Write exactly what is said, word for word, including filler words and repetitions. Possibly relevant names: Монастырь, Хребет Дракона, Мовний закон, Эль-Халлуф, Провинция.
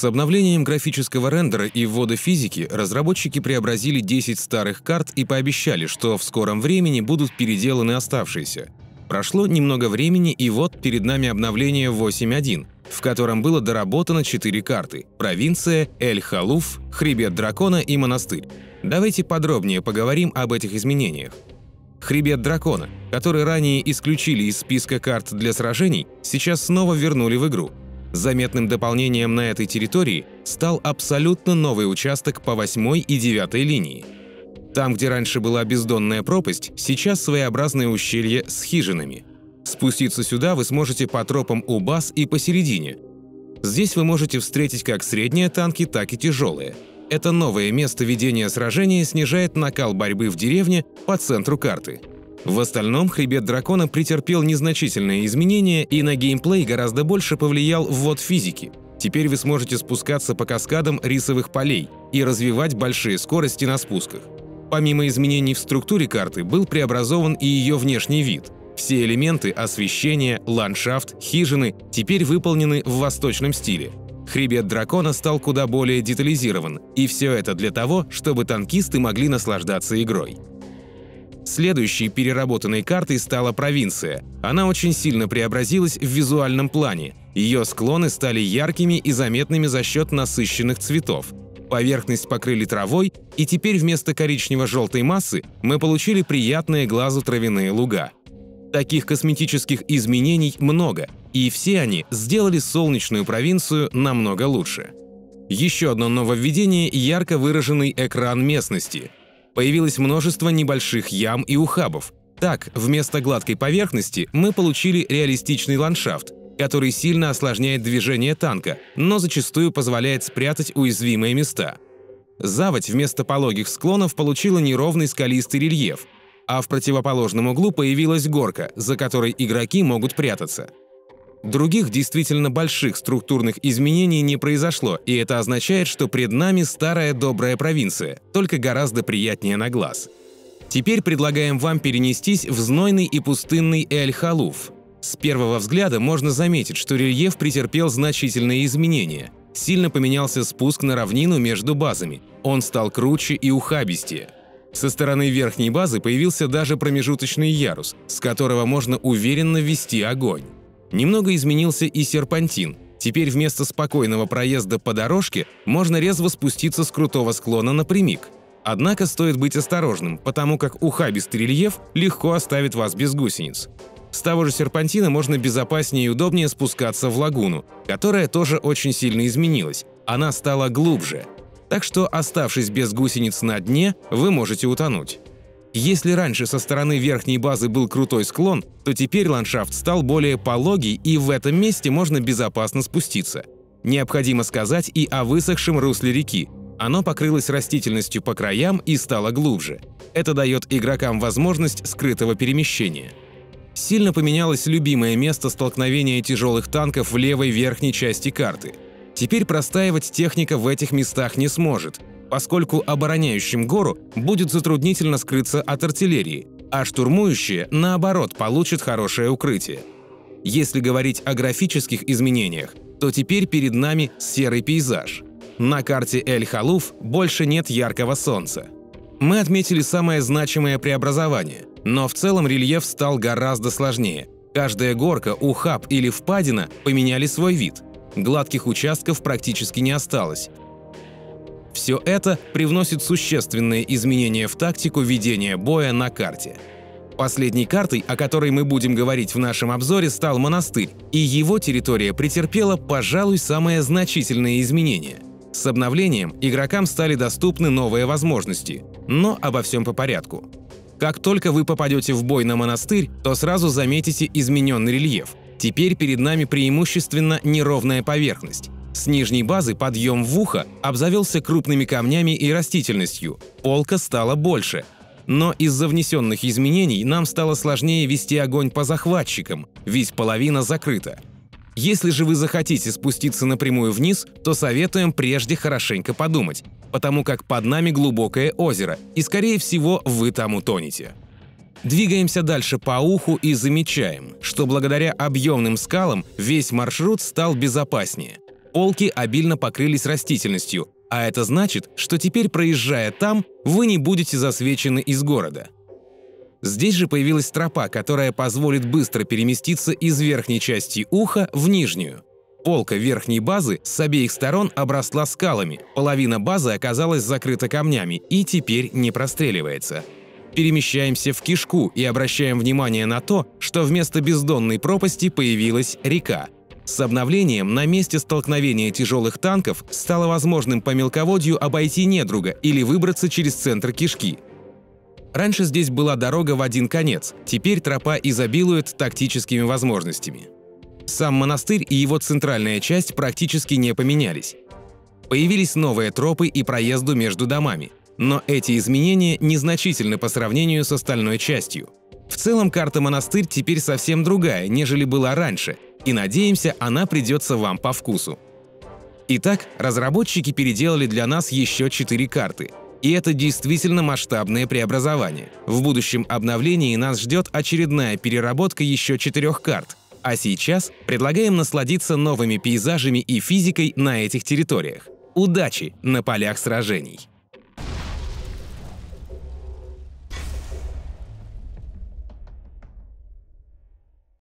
С обновлением графического рендера и ввода физики разработчики преобразили десять старых карт и пообещали, что в скором времени будут переделаны оставшиеся. Прошло немного времени, и вот перед нами обновление восемь точка один, в котором было доработано четыре карты – Провинция, Эль-Халлуф, Хребет Дракона и Монастырь. Давайте подробнее поговорим об этих изменениях. Хребет Дракона, который ранее исключили из списка карт для сражений, сейчас снова вернули в игру. Заметным дополнением на этой территории стал абсолютно новый участок по восьмой и девятой линии. Там, где раньше была бездонная пропасть, сейчас своеобразное ущелье с хижинами. Спуститься сюда вы сможете по тропам у баз и посередине. Здесь вы можете встретить как средние танки, так и тяжелые. Это новое место ведения сражения снижает накал борьбы в деревне по центру карты. В остальном Хребет Дракона претерпел незначительные изменения, и на геймплей гораздо больше повлиял ввод физики. Теперь вы сможете спускаться по каскадам рисовых полей и развивать большие скорости на спусках. Помимо изменений в структуре карты, был преобразован и ее внешний вид. Все элементы – освещение, ландшафт, хижины – теперь выполнены в восточном стиле. Хребет Дракона стал куда более детализирован, и все это для того, чтобы танкисты могли наслаждаться игрой. Следующей переработанной картой стала Провинция. Она очень сильно преобразилась в визуальном плане. Ее склоны стали яркими и заметными за счет насыщенных цветов. Поверхность покрыли травой, и теперь вместо коричнево-желтой массы мы получили приятные глазу травяные луга. Таких косметических изменений много, и все они сделали солнечную провинцию намного лучше. Еще одно нововведение – ярко выраженный экран местности. Появилось множество небольших ям и ухабов. Так, вместо гладкой поверхности мы получили реалистичный ландшафт, который сильно осложняет движение танка, но зачастую позволяет спрятать уязвимые места. Заводь вместо пологих склонов получила неровный скалистый рельеф, а в противоположном углу появилась горка, за которой игроки могут прятаться. Других действительно больших структурных изменений не произошло, и это означает, что пред нами старая добрая провинция, только гораздо приятнее на глаз. Теперь предлагаем вам перенестись в знойный и пустынный Эль-Халлуф. С первого взгляда можно заметить, что рельеф претерпел значительные изменения. Сильно поменялся спуск на равнину между базами. Он стал круче и ухабистее. Со стороны верхней базы появился даже промежуточный ярус, с которого можно уверенно вести огонь. Немного изменился и серпантин. Теперь вместо спокойного проезда по дорожке можно резво спуститься с крутого склона напрямик. Однако стоит быть осторожным, потому как ухабистый рельеф легко оставит вас без гусениц. С того же серпантина можно безопаснее и удобнее спускаться в лагуну, которая тоже очень сильно изменилась. Она стала глубже. Так что, оставшись без гусениц на дне, вы можете утонуть. Если раньше со стороны верхней базы был крутой склон, то теперь ландшафт стал более пологий, и в этом месте можно безопасно спуститься. Необходимо сказать и о высохшем русле реки. Оно покрылось растительностью по краям и стало глубже. Это дает игрокам возможность скрытого перемещения. Сильно поменялось любимое место столкновения тяжелых танков в левой верхней части карты. Теперь простаивать техника в этих местах не сможет, поскольку обороняющим гору будет затруднительно скрыться от артиллерии, а штурмующие, наоборот, получат хорошее укрытие. Если говорить о графических изменениях, то теперь перед нами серый пейзаж. На карте Эль-Халлуф больше нет яркого солнца. Мы отметили самое значимое преобразование, но в целом рельеф стал гораздо сложнее. Каждая горка, ухаб или впадина поменяли свой вид. Гладких участков практически не осталось. Все это привносит существенные изменения в тактику ведения боя на карте. Последней картой, о которой мы будем говорить в нашем обзоре, стал Монастырь, и его территория претерпела, пожалуй, самое значительное изменение. С обновлением игрокам стали доступны новые возможности, но обо всем по порядку. Как только вы попадете в бой на Монастырь, то сразу заметите измененный рельеф. Теперь перед нами преимущественно неровная поверхность. С нижней базы подъем в ухо обзавелся крупными камнями и растительностью, полка стала больше. Но из-за внесенных изменений нам стало сложнее вести огонь по захватчикам, ведь половина закрыта. Если же вы захотите спуститься напрямую вниз, то советуем прежде хорошенько подумать, потому как под нами глубокое озеро, и, скорее всего, вы там утонете. Двигаемся дальше по уху и замечаем, что благодаря объемным скалам весь маршрут стал безопаснее. Олки обильно покрылись растительностью, а это значит, что теперь, проезжая там, вы не будете засвечены из города. Здесь же появилась тропа, которая позволит быстро переместиться из верхней части уха в нижнюю. Полка верхней базы с обеих сторон обросла скалами, половина базы оказалась закрыта камнями и теперь не простреливается. Перемещаемся в кишку и обращаем внимание на то, что вместо бездонной пропасти появилась река. С обновлением на месте столкновения тяжелых танков стало возможным по мелководью обойти недруга или выбраться через центр кишки. Раньше здесь была дорога в один конец, теперь тропа изобилует тактическими возможностями. Сам монастырь и его центральная часть практически не поменялись. Появились новые тропы и проезды между домами. Но эти изменения незначительны по сравнению с остальной частью. В целом карта «Монастырь» теперь совсем другая, нежели была раньше, и, надеемся, она придется вам по вкусу. Итак, разработчики переделали для нас еще четыре карты. И это действительно масштабное преобразование. В будущем обновлении нас ждет очередная переработка еще четырех карт. А сейчас предлагаем насладиться новыми пейзажами и физикой на этих территориях. Удачи на полях сражений!